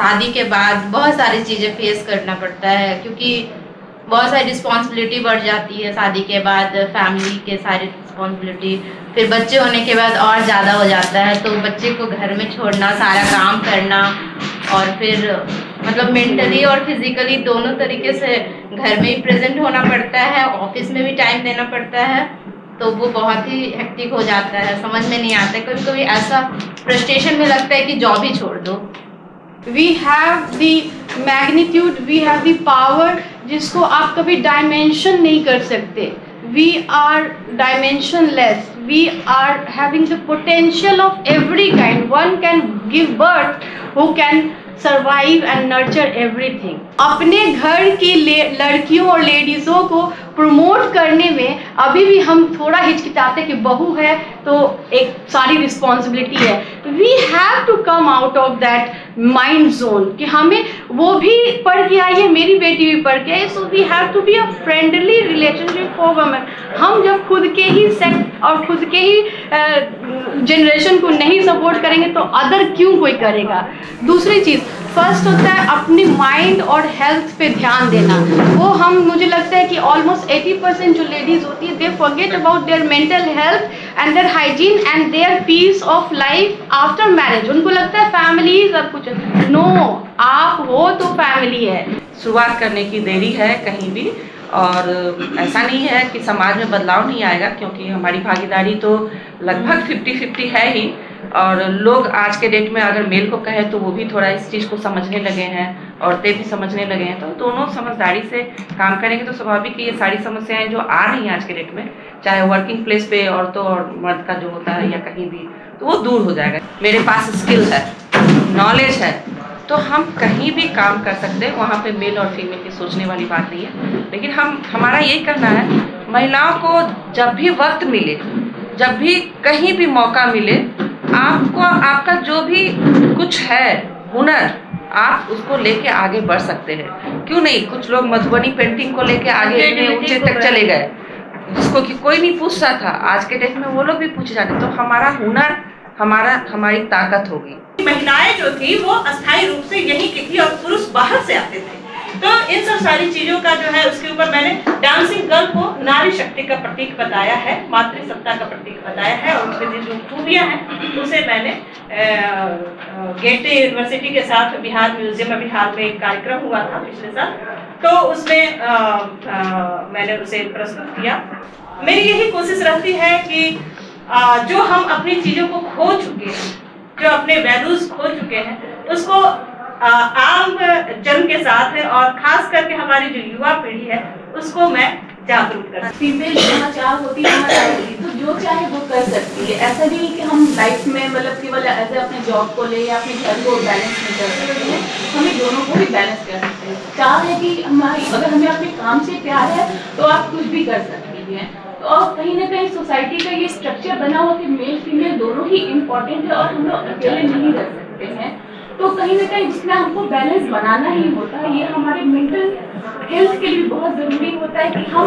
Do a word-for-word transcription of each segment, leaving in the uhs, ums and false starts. शादी के बाद बहुत सारी चीज़ें फेस करना पड़ता है, क्योंकि बहुत सारी रिस्पॉन्सिबिलिटी बढ़ जाती है शादी के बाद, फैमिली के सारी रिस्पॉन्सिबिलिटी, फिर बच्चे होने के बाद और ज़्यादा हो जाता है। तो बच्चे को घर में छोड़ना, सारा काम करना, और फिर मतलब मेंटली और फिजिकली दोनों तरीके से घर में ही प्रेजेंट होना पड़ता है, ऑफिस में भी टाइम देना पड़ता है, तो वो बहुत ही हेक्टिक हो जाता है। समझ में नहीं आता, कभी कभी ऐसा फ्रस्ट्रेशन में लगता है कि जॉब ही छोड़ दो। We have the magnitude, we have the power जिसको आप कभी डायमेंशन नहीं कर सकते। We are dimensionless, we are having the potential of every kind. One can give birth, who can survive and nurture everything. अपने घर की लड़कियों और लेडीज़ों को प्रमोट करने में अभी भी हम थोड़ा हिचकिचाते कि बहू है तो एक सारी रिस्पॉन्सिबिलिटी है। We have to come out of that mind zone कि हमें वो भी पढ़ के आई है, मेरी बेटी भी पढ़ के आई। So we have to be a friendly relationship for women. हम जब खुद के ही सेक्ट और खुद के ही जनरेशन को नहीं सपोर्ट करेंगे तो अदर क्यों कोई करेगा। दूसरी चीज़ फर्स्ट होता है अपने माइंड और हेल्थ पे ध्यान देना। वो हम, मुझे लगता है कि ऑलमोस्ट अस्सी परसेंट जो लेडीज़ होती है, they forget about their mental health and their hygiene and their peace of life after marriage. उनको लगता है फैमिली सब कुछ। नो, आप हो तो फैमिली है। शुरुआत करने की देरी है कहीं भी, और ऐसा नहीं है कि समाज में बदलाव नहीं आएगा, क्योंकि हमारी भागीदारी तो लगभग फिफ्टी फिफ्टी है ही। और लोग आज के डेट में अगर मेल को कहे तो वो भी थोड़ा इस चीज़ को समझने लगे हैं, औरतें भी समझने लगे हैं। तो दोनों समझदारी से काम करेंगे तो स्वाभाविक ये सारी समस्याएं जो आ रही हैं आज के डेट में, चाहे वर्किंग प्लेस पे औरतों और मर्द का जो होता है या कहीं भी, तो वो दूर हो जाएगा। मेरे पास स्किल है, नॉलेज है, तो हम कहीं भी काम कर सकते हैं। वहाँ पे मेल और फीमेल की सोचने वाली बात नहीं है। लेकिन हम, हमारा यही करना है, महिलाओं को जब भी वक्त मिले, जब भी कहीं भी मौका मिले, आपको आपका जो भी कुछ है हुनर, आप उसको लेके आगे बढ़ सकते हैं। क्यों नहीं, कुछ लोग मधुबनी पेंटिंग को लेके आगे इतने ऊंचे तक चले गए जिसको कि कोई नहीं पूछता था। आज के डेट में वो लोग भी पूछ जाते। तो हमारा हुनर, हमारा, हमारी ताकत होगी। महिलाएं जो थी वो अस्थायी रूप से यहीं की थी और पुरुष बाहर से आते थे। तो इन सब सारी चीजों का जो है, उसके ऊपर मैंने डांसिंग गर्ल को नारी शक्ति का प्रतीक बताया है, मातृसत्ता का प्रतीक बताया है, और उसके जो खूबियाँ हैं उसे मैंने गेटे यूनिवर्सिटी के साथ बिहार म्यूजियम में, बिहार में एक कार्यक्रम हुआ था पिछले साल, तो उसमें आ, आ, मैंने उसे प्रस्तुत किया। मेरी यही कोशिश रहती है कि आ, जो हम अपनी चीज़ों को खो चुके हैं, जो अपने वैल्यूज़ खो चुके हैं, उसको आ, आम जन के साथ है, और खास करके हमारी जो युवा पीढ़ी है उसको मैं जागरूक कर। फीमेल जहाँ चाह होती है वहाँ जाएगी, तो जो चाहे वो कर सकती है। ऐसा नहीं है कि हम लाइफ में मतलब केवल ऐसे अपने जॉब को ले या अपने घर को बैलेंस नहीं कर सकते हैं। हमें दोनों को भी बैलेंस कर सकते हैं। चाह है कि हमारी, अगर हमें अपने काम से प्यार है तो आप कुछ भी कर सकती हैं। और कहीं ना कहीं सोसाइटी का ये स्ट्रक्चर बना हुआ कि मेल फीमेल दोनों ही इम्पोर्टेंट है और हम लोग अकेले नहीं रह सकते हैं। तो कहीं ना कहीं इसमें हमको बैलेंस बनाना ही होता है। ये हमारे मेंटल हेल्थ के लिए बहुत ज़रूरी होता है कि हम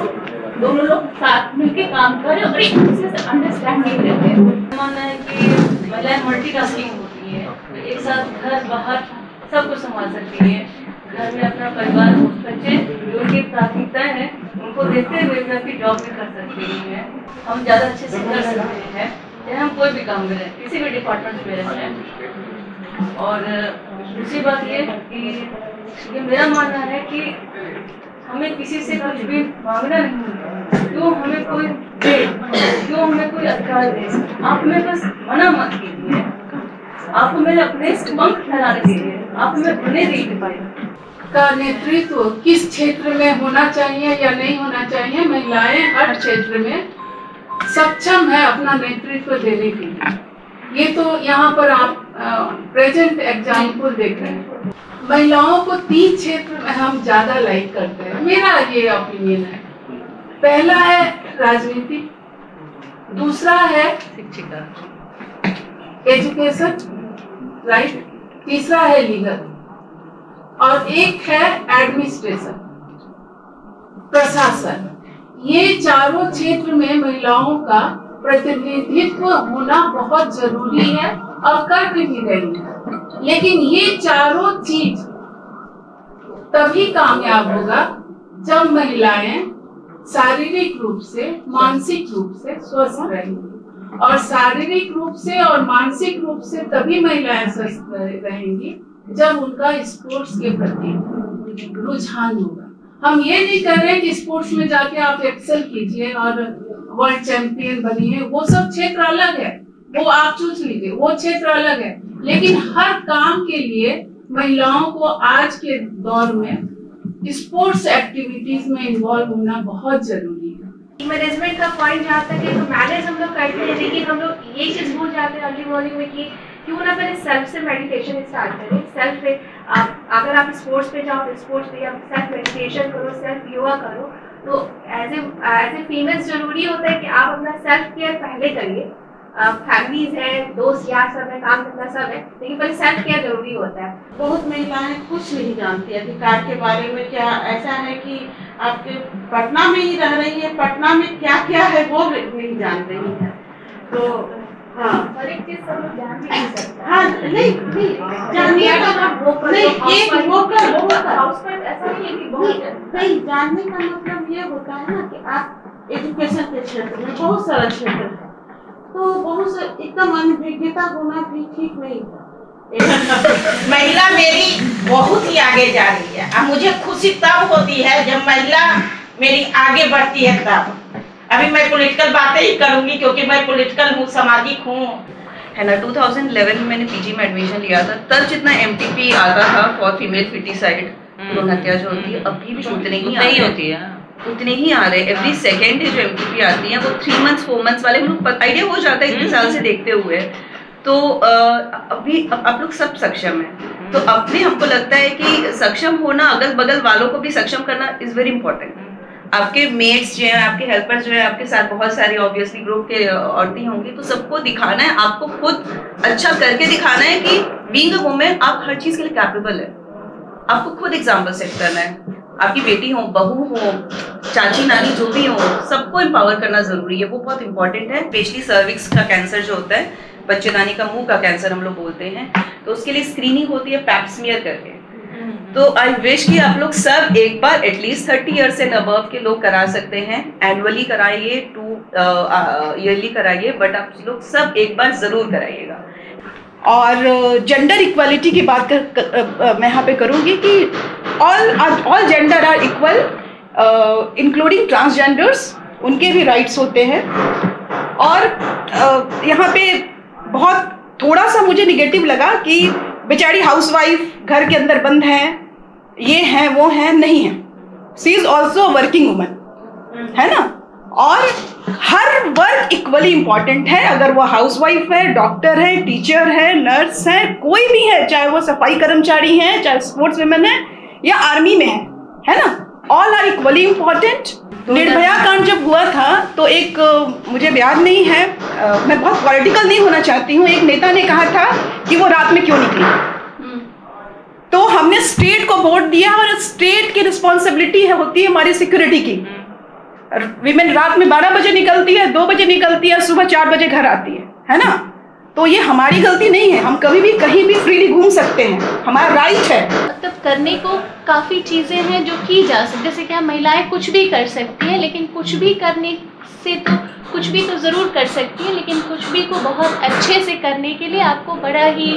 दोनों लोग साथ मिलकर काम करें और एक दूसरे से अंडरस्टैंडिंग रखें। मानना है कि महिलाएं मल्टीटास्किंग होती है, एक साथ घर बाहर सब कुछ संभाल सकती है। घर में अपना परिवार, बच्चे, जो कि प्राथमिकताएँ हैं उनको देखते हुए मैं अपनी जॉब भी कर सकती हैं। हम ज़्यादा अच्छे से कर सकते हैं, या हम कोई भी काम करें, किसी भी डिपार्टमेंट में रहें। और दूसरी बात ये कि ये मेरा मानना है कि हमें किसी से कुछ भी मांगना नहीं है। क्यों हमें कोई दे, क्यों हमें कोई अधिकार दे। आप हमें बस मना मत कीजिए, आपको मेरे अपने से पंख फैलाने दीजिए, आप हमें अपने दीजिए। का नेतृत्व किस क्षेत्र में होना चाहिए या नहीं होना चाहिए, महिलाएं हर क्षेत्र में सक्षम है अपना नेतृत्व देने के लिए। ये तो यहाँ पर आप आ, प्रेजेंट एग्जाम्पल देख रहे हैं। महिलाओं को तीन क्षेत्र में हम ज्यादा लाइक करते हैं, मेरा ये ओपिनियन है। पहला है राजनीति, दूसरा है शिक्षिका एजुकेशन राइट, तीसरा है लीगल, और एक है एडमिनिस्ट्रेशन प्रशासन। ये चारों क्षेत्र में महिलाओं का प्रतिनिधित्व होना बहुत जरूरी है और कर भी रही है। लेकिन ये चारों चीज तभी कामयाब होगा जब महिलाएं शारीरिक रूप से, मानसिक रूप से स्वस्थ रहेंगी, और शारीरिक रूप से और मानसिक रूप से तभी महिलाएं स्वस्थ रहेंगी जब उनका स्पोर्ट्स के प्रति रुझान होगा। हम ये नहीं कर रहे हैं कि स्पोर्ट्स में जाके आप एक्सेल कीजिए और वर्ल्ड चैंपियन बनिए, वो सब क्षेत्र अलग है, वो आप चूज लीजिए, वो क्षेत्र अलग है। लेकिन हर काम के लिए महिलाओं को आज के दौर में स्पोर्ट्स एक्टिविटीज में इन्वॉल्व होना बहुत जरूरी है। मैनेजमेंट का पॉइंट जहाँ तक है तो मैनेज हम लोग करते हैं, लेकिन हम लोग ये चीज भूल जाते हैं अर्ली मॉर्निंग में कि क्यों ना पहले सेल्फ से मेडिटेशन स्टार्ट करें। सेल्फ पे आप, अगर आप स्पोर्ट्स पे जाओ, स्पोर्ट्स पे आप सेल्फ मेडिटेशन करो, सेल्फ योगा करो। तो as a as a female जरूरी होता है कि आप अपना सेल्फ केयर पहले करिए। फैमिलीज है, दोस्त यार सब है, काम करना सब है, लेकिन पहले सेल्फ केयर जरूरी होता है। बहुत महिलाएं कुछ नहीं जानती अधिकार के बारे में। क्या ऐसा है कि आपके पटना में ही रह रही है, पटना में क्या क्या है वो नहीं जान रही है। तो हाँ, हर एक चीज सब लोग जान नहीं सकते। हाँ नहीं नहीं जानने का वो नहीं, एक वो कर वो कर हाउस पर ऐसा नहीं है कि बहुत नहीं। जानने का मतलब ये होता है ना कि आप एजुकेशन के क्षेत्र में बहुत सारा क्षेत्र है, तो बहुत एकदम अनभिज्ञता होना भी ठीक नहीं था। महिला मेरी बहुत ही आगे जा रही है। अब मुझे खुशी तब होती है जब महिला मेरी आगे बढ़ती है। तब अभी मैं पॉलिटिकल बातें ही करूंगी क्योंकि मैं पॉलिटिकल हूँ, सामाजिक हूँ, है ना। दो हज़ार ग्यारह में मैंने पीजी में एडमिशन लिया था, तब जितना एमटीपी आता था फॉर फीमेल फिटिसाइड भ्रूण हत्या जो होती है, अभी भी उतनी ही होती है, उतने ही आ रहे। एवरी सेकेंड जो एमटीपी आती है वो थ्री मंथ्स फोर मंथ्स वाले लोग आइडिया हो जाता है इतने साल से देखते हुए। तो अभी आप लोग सब सक्षम है, तो अपने हमको लगता है कि सक्षम होना, अगल बगल वालों को भी सक्षम करना इज वेरी इंपॉर्टेंट। आपके मेट्स जो हैं, आपके हेल्पर्स जो हैं, आपके साथ बहुत सारी ऑब्वियसली ग्रुप के औरतें होंगी, तो सबको दिखाना है, आपको खुद अच्छा करके दिखाना है कि बीइंग अ वुमन आप हर चीज़ के लिए कैपेबल है। आपको खुद एग्जाम्पल सेट करना है। आपकी बेटी हो, बहू हो, चाची नानी जो भी हो, सबको एम्पावर करना ज़रूरी है, वो बहुत इंपॉर्टेंट है। स्पेशली सर्विक्स का कैंसर जो होता है, बच्चेदानी का मुंह का कैंसर हम लोग बोलते हैं, तो उसके लिए स्क्रीनिंग होती है पैप स्मीयर करके। तो आई विश कि आप लोग सब एक बार at least thirty years and above के लोग करा सकते हैं। एनुअली कराइए, टू ईयरली कराइए, बट आप लोग सब एक बार ज़रूर कराइएगा। और जेंडर इक्वालिटी की बात कर, कर मैं यहाँ पे करूँगी कि all all gender are equal, including transgenders, उनके भी राइट्स होते हैं। और uh, यहाँ पे बहुत थोड़ा सा मुझे निगेटिव लगा कि बेचारी हाउसवाइफ घर के अंदर बंद हैं, ये हैं वो हैं, नहीं हैं। She is also working woman, है ना। और हर वर्क इक्वली इम्पॉर्टेंट है, अगर वो हाउसवाइफ है, डॉक्टर है, टीचर है, नर्स है, कोई भी है, चाहे वो सफाई कर्मचारी हैं, चाहे स्पोर्ट्स वुमेन है या आर्मी में है, है ना। All are equally important. Nirbhaya कांड जब हुआ था तो एक मुझे याद नहीं है, मैं बहुत पॉलिटिकल नहीं होना चाहती हूँ, एक नेता ने कहा था कि वो रात में क्यों निकली। तो हमने स्टेट को वोट दिया और स्टेट की रिस्पॉन्सिबिलिटी है होती है हमारी सिक्योरिटी की। विमेन रात में बारह बजे निकलती है, दो बजे निकलती है, सुबह चार बजे घर आती है, है ना। तो ये हमारी गलती नहीं है, हम कभी भी कहीं भी फ्रीली घूम सकते हैं, हमारा राइट है। मतलब करने को काफ़ी चीज़ें हैं जो की जा सकती, जैसे क्या महिलाएं कुछ भी कर सकती हैं, लेकिन कुछ भी करने से तो कुछ भी तो ज़रूर कर सकती हैं, लेकिन कुछ भी को बहुत अच्छे से करने के लिए आपको बड़ा ही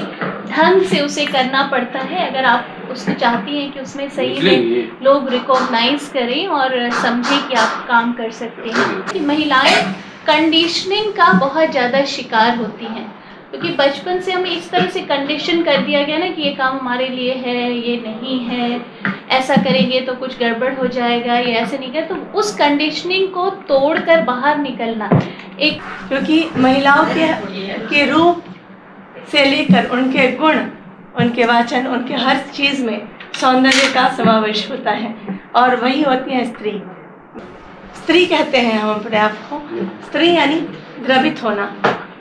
ढंग से उसे करना पड़ता है। अगर आप उसको चाहती हैं कि उसमें सही में लोग रिकॉग्नाइज करें और समझें कि आप काम कर सकते हैं, कि महिलाएं कंडीशनिंग का बहुत ज़्यादा शिकार होती हैं, क्योंकि बचपन से हमें इस तरह से कंडीशन कर दिया गया ना कि ये काम हमारे लिए है, ये नहीं है, ऐसा करेंगे तो कुछ गड़बड़ हो जाएगा, ये ऐसे नहीं कर। तो उस कंडीशनिंग को तोड़कर बाहर निकलना एक, क्योंकि महिलाओं के के रूप से लेकर उनके गुण, उनके वाचन, उनके हर चीज़ में सौंदर्य का समावेश होता है, और वही होती है स्त्री। स्त्री कहते हैं हम अपने आप को, स्त्री यानी द्रवित होना,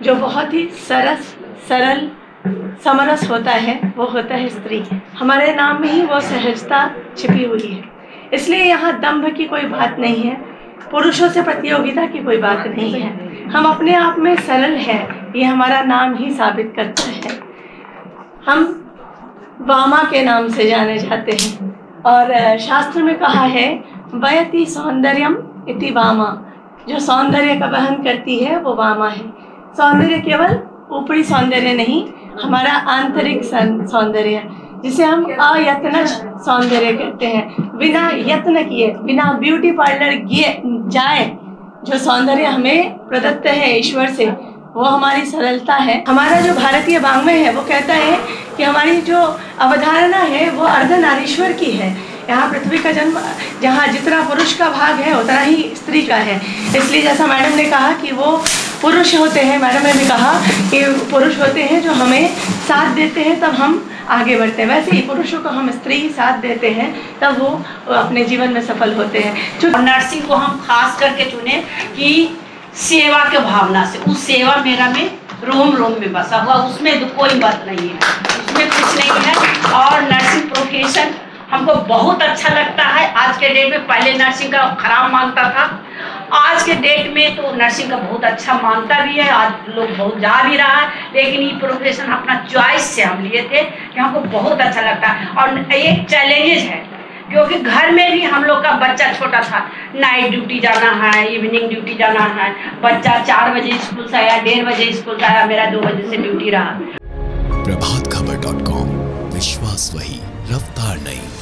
जो बहुत ही सरस सरल समरस होता है, वो होता है स्त्री। हमारे नाम में ही वो सहजता छिपी हुई है, इसलिए यहाँ दंभ की कोई बात नहीं है, पुरुषों से प्रतियोगिता की कोई बात नहीं है। हम अपने आप में सरल हैं, ये हमारा नाम ही साबित करता है। हम वामा के नाम से जाने जाते हैं। और शास्त्र में कहा है वयति सौंदर्यम इति वामा, जो सौंदर्य का वहन करती है वो वामा है। सौंदर्य केवल ऊपरी सौंदर्य नहीं, हमारा आंतरिक सौंदर्य जिसे हम अयत्न सौंदर्य कहते हैं। बिना यत्न किए, बिना ब्यूटी पार्लर गए जाए, जो सौंदर्य हमें प्रदत्त है ईश्वर से वो हमारी सरलता है। हमारा जो भारतीय वाङ्मय है वो कहता है कि हमारी जो अवधारणा है वो अर्धनारीश्वर की है। यहाँ पृथ्वी का जन्म, जहाँ जितना पुरुष का भाग है उतना ही स्त्री का है। इसलिए जैसा मैडम ने कहा कि वो पुरुष होते हैं, मैडम ने भी कहा कि पुरुष होते हैं जो हमें साथ देते हैं तब हम आगे बढ़ते हैं, वैसे ही पुरुषों को हम स्त्री ही साथ देते हैं तब वो अपने जीवन में सफल होते हैं। नर्सिंग को हम खास करके चुने कि सेवा के भावना से, उस सेवा मेरा में रोम रोम में बसा हुआ, उसमें कोई बात नहीं है, उसमें कुछ नहीं है। और नर्सिंग प्रोफेशन हमको बहुत अच्छा लगता है। आज के डेट में पहले नर्सिंग का खराब मानता था, आज के डेट में तो नर्सिंग का बहुत अच्छा मानता भी है, आज लोग बहुत जा भी रहा है। लेकिन ये प्रोफेशन अपना चॉइस से हम लिए थे कि हमको बहुत अच्छा लगता है। और एक चैलेंजेस है क्योंकि घर में भी हम लोग का बच्चा छोटा था, नाइट ड्यूटी जाना है, इवनिंग ड्यूटी जाना है। बच्चा चार बजे स्कूल से आया, डेढ़ बजे स्कूल से आया, मेरा दो बजे से ड्यूटी रहा। प्रभात खबर डॉट कॉम, विश्वास वही, रफ्तार नहीं।